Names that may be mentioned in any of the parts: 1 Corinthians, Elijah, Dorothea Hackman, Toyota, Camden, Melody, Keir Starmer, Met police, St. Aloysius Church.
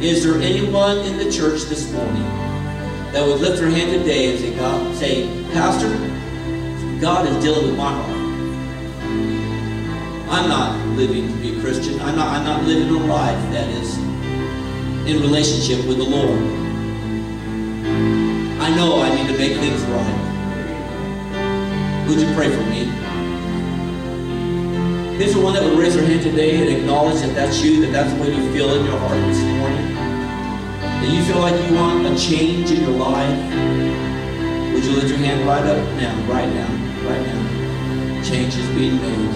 Is there anyone in the church this morning that would lift their hand today and say, God, say, Pastor, God is dealing with my heart. I'm not living to be a Christian. I'm not living a life that is in relationship with the Lord. I know I need to make things right. Would you pray for me? Is there one that would raise their hand today and acknowledge that that's you, that that's what you feel in your heart this morning? That you feel like you want a change in your life? Would you lift your hand right up now, right now, right now? Change is being made.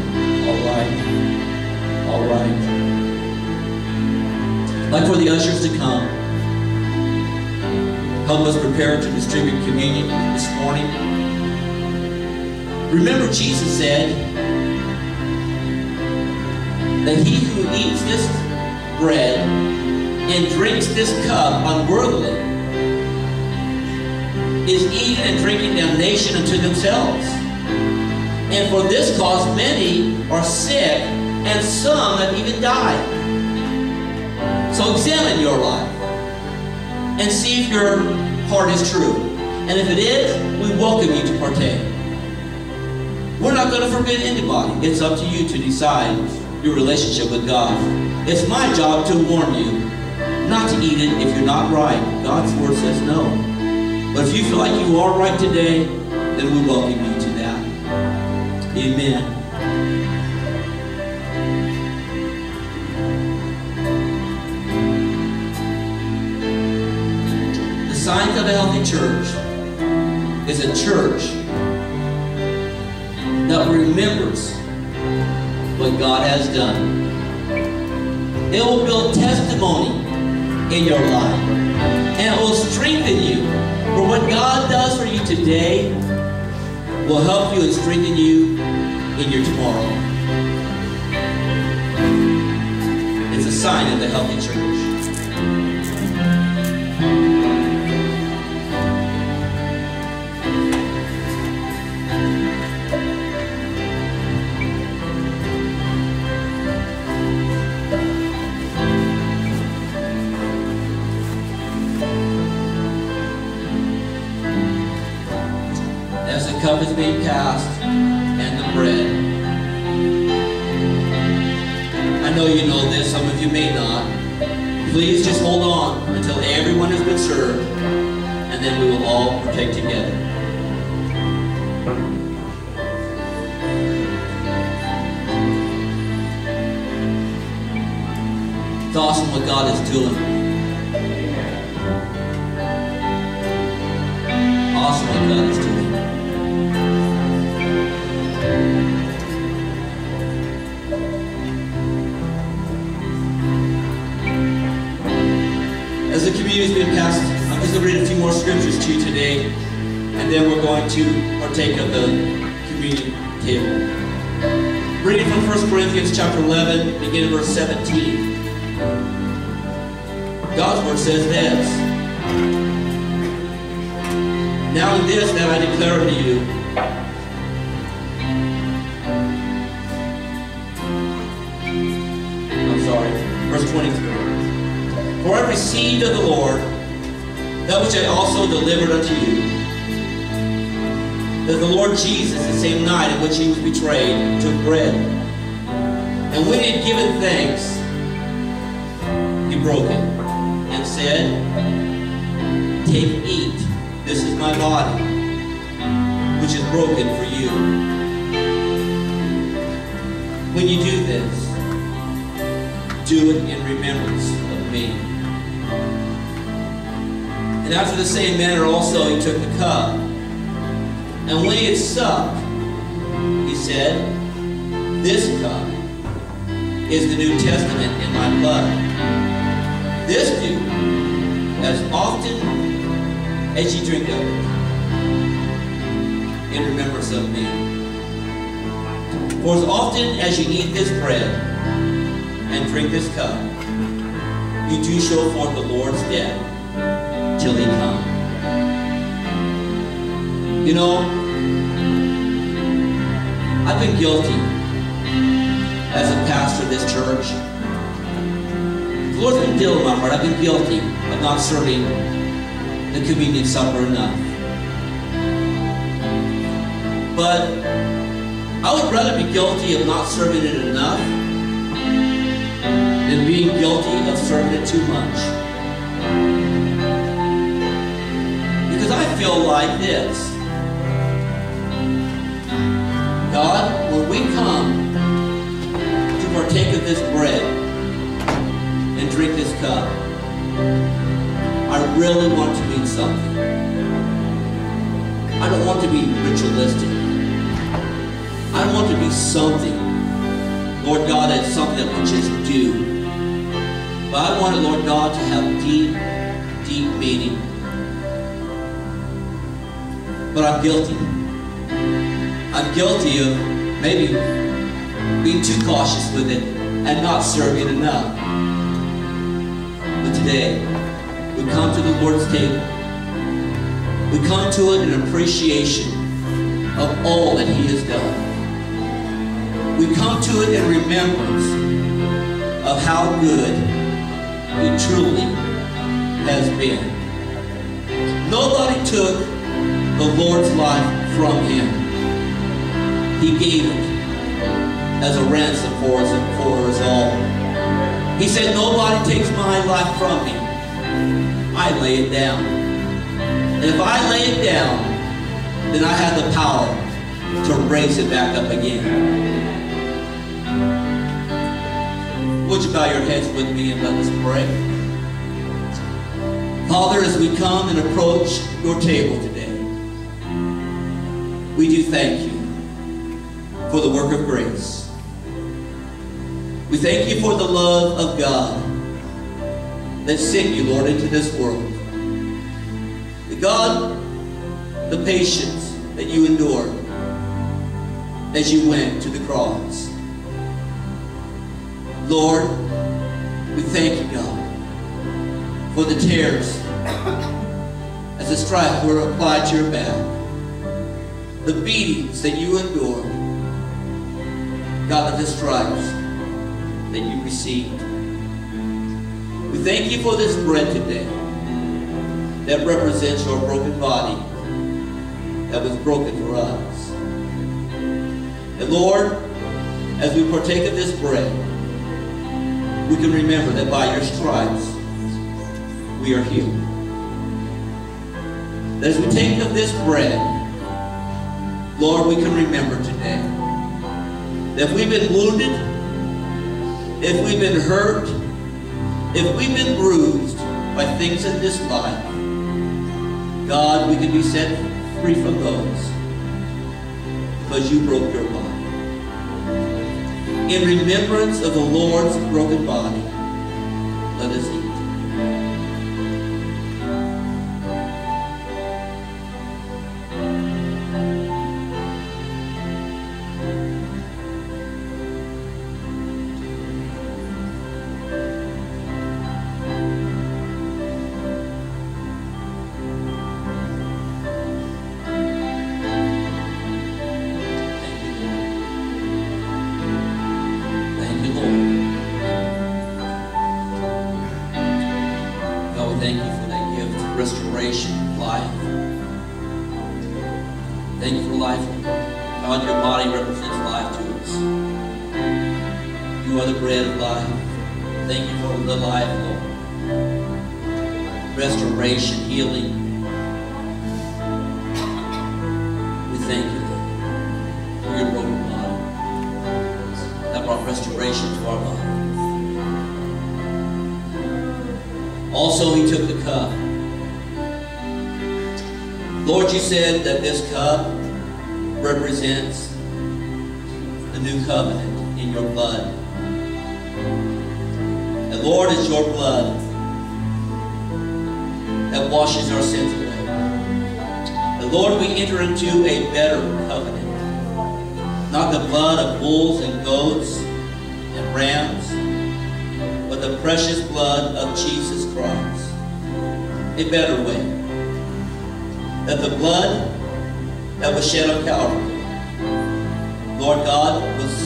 All right. All right. I'd like for the ushers to come. Help us prepare to distribute communion this morning. Remember, Jesus said that he who eats this bread and drinks this cup unworthily is eating and drinking damnation unto themselves. And for this cause many are sick, and some have even died. So examine your life and see if your heart is true. And if it is, we welcome you to partake. We're not going to forbid anybody. It's up to you to decide your relationship with God. It's my job to warn you not to eat it if you're not right. God's word says no. But if you feel like you are right today, then we welcome you to that. Amen. The signs of a healthy church is a church that remembers what God has done. It will build testimony in your life, and it will strengthen you. For what God does for you today will help you and strengthen you in your tomorrow. It's a sign of the healthy church. Cup is being passed and the bread. I know you know this, some of you may not. Please just hold on until everyone has been served, and then we will all partake together. It's awesome what God is doing. Awesome what God is doing. As the communion has been passed, I'm just going to read a few more scriptures to you today, and then we're going to partake of the communion table. Reading from 1 Corinthians chapter 11, beginning verse 17. God's word says this: Now in this that I declare unto you, Verse 23. For I received of the Lord that which I also delivered unto you, that the Lord Jesus, the same night in which he was betrayed, took bread. And when he had given thanks, he broke it and said, Take, eat, this is my body, which is broken for you. When you do this, do it in remembrance of me. And after the same manner also he took the cup, and when he had supped, he said, This cup is the New Testament in my blood. This do, as often as ye drink of it, in remembrance of me. For as often as ye eat this bread and drink this cup, you do show forth the Lord's death till he come. You know, I've been guilty as a pastor of this church. Lord's been dealing with my heart. I've been guilty of not serving the communion supper enough. But I would rather be guilty of not serving it enough than being guilty of serving it too much. Because I feel like this. God, when we come to partake of this bread and drink this cup, I really want to mean something. I don't want to be ritualistic. I want to be something, Lord God, that's something that we just do. But I want it, Lord God, to have deep, deep meaning. But I'm guilty. I'm guilty of maybe being too cautious with it and not serving enough. But today, we come to the Lord's table. We come to it in appreciation of all that He has done. We come to it in remembrance of how good He truly has been. Nobody took the Lord's life from Him. He gave it as a ransom for us and for us all. He said, nobody takes my life from me. I lay it down. And if I lay it down, then I have the power to raise it back up again. Would you bow your heads with me and let us pray? Father, as we come and approach your table today, we do thank you for the work of grace. We thank you for the love of God that sent you, Lord, into this world. God, the patience that you endured as you went to the cross. Lord, we thank you, God, for the tears as the stripes were applied to your back, the beatings that you endured, God, of the stripes that you received. We thank you for this bread today that represents your broken body that was broken for us. And Lord, as we partake of this bread, we can remember that by your stripes we are healed. That as we take of this bread, Lord, we can remember today that if we've been wounded, if we've been hurt, if we've been bruised by things in this life, God, we can be set free from those because you broke your body. In remembrance of the Lord's broken body, let us eat.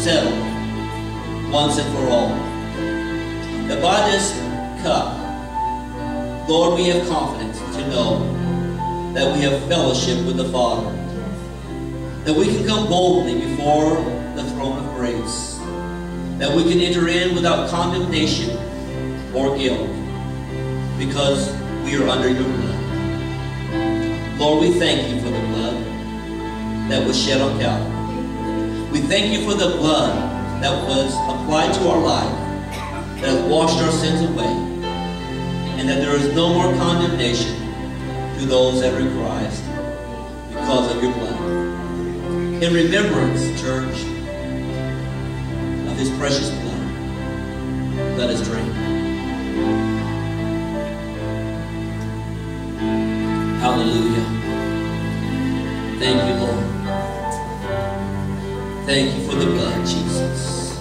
Settled once and for all. That by this cup, Lord, we have confidence to know that we have fellowship with the Father, that we can come boldly before the throne of grace, that we can enter in without condemnation or guilt, because we are under your blood. Lord, we thank you for the blood that was shed on Calvary. We thank you for the blood that was applied to our life, that has washed our sins away, and that there is no more condemnation to those that are in Christ because of your blood. In remembrance, church, of his precious blood, let us drink. Hallelujah. Thank you, Lord. Thank you for the blood, Jesus.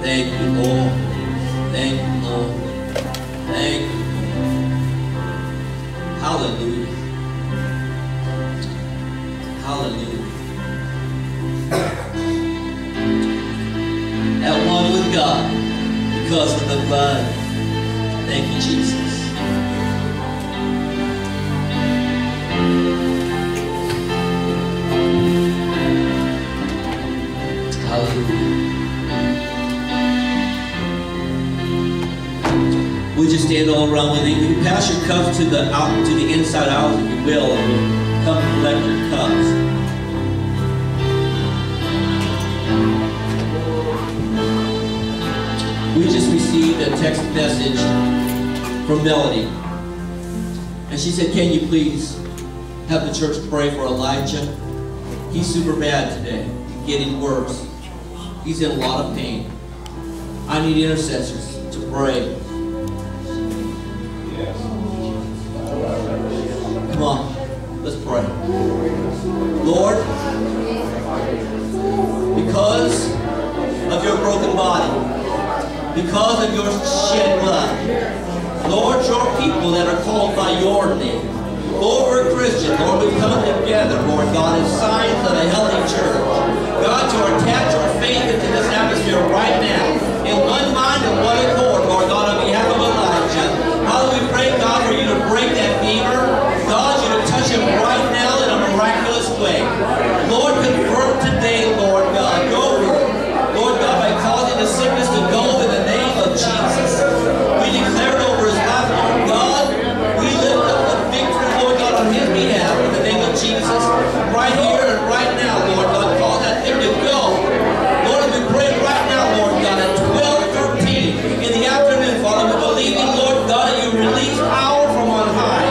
Thank you, Lord. Thank you, Lord. Thank you. Hallelujah. Hallelujah. At one with God because of the blood. Thank you, Jesus. Hallelujah. Would you stand all around with me? You can pass your cups to the out to the inside aisles if you will, and we'll come and collect your cups. We just received a text message from Melody, and she said, "Can you please have the church pray for Elijah? He's super bad today. He's getting worse. He's in a lot of pain. I need intercessors to pray." Come on, let's pray. Lord, because of your broken body, because of your shed blood, Lord, your people that are called by your name, Lord, we're Christian, Lord, we come together, Lord God, as signs of a healthy church, God, to attach our faith into this atmosphere right now, in one mind and one accord, Lord God, on behalf of Elijah. Father, we pray, God, for you to break that fever. God, you to touch him right now in a miraculous way. Lord, confirm today, Lord God, your word. Lord God, by causing the sickness to go in the name of Jesus. We declare it over his life, Lord God. We lift up the victory, Lord God, on his behalf in the name of Jesus. Right here and right now, Lord God, cause that thing to go. Lord, we pray right now, Lord God, at 12:13 in the afternoon, Father, we believe in, Lord God, that you release power from on high.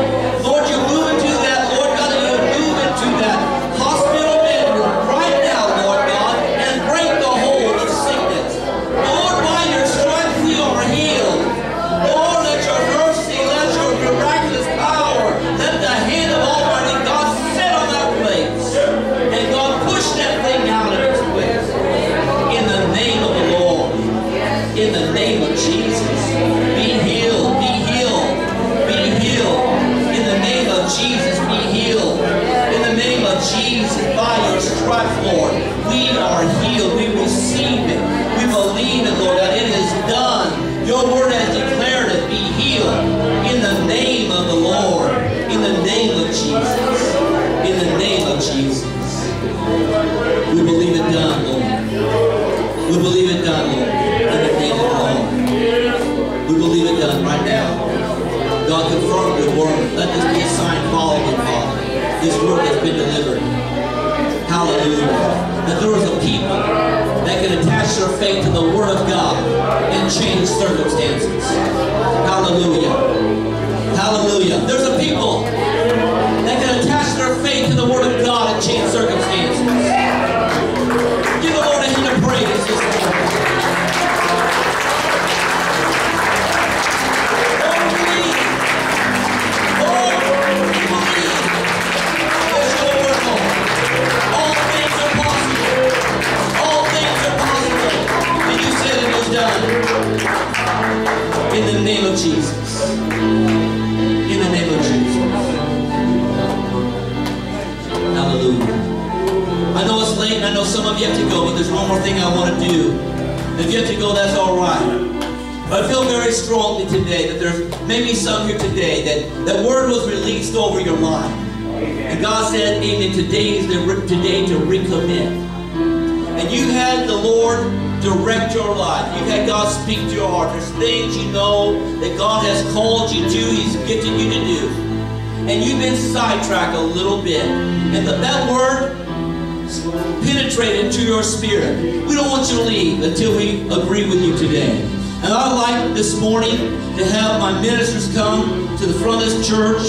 But I feel very strongly today that there's maybe some here today that that word was released over your life. And God said, amen, today is the day to recommit. And you had the Lord direct your life. You've had God speak to your heart. There's things you know that God has called you to, He's gifted you to do. And you've been sidetracked a little bit. And that word penetrated into your spirit. We don't want you to leave until we agree with you today. And I'd like this morning to have my ministers come to the front of this church.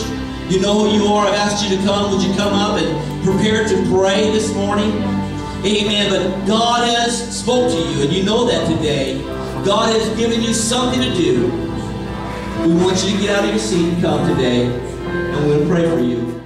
You know who you are. I've asked you to come. Would you come up and prepare to pray this morning? Amen. But God has spoke to you, and you know that today. God has given you something to do. We want you to get out of your seat and come today, and we'll pray for you.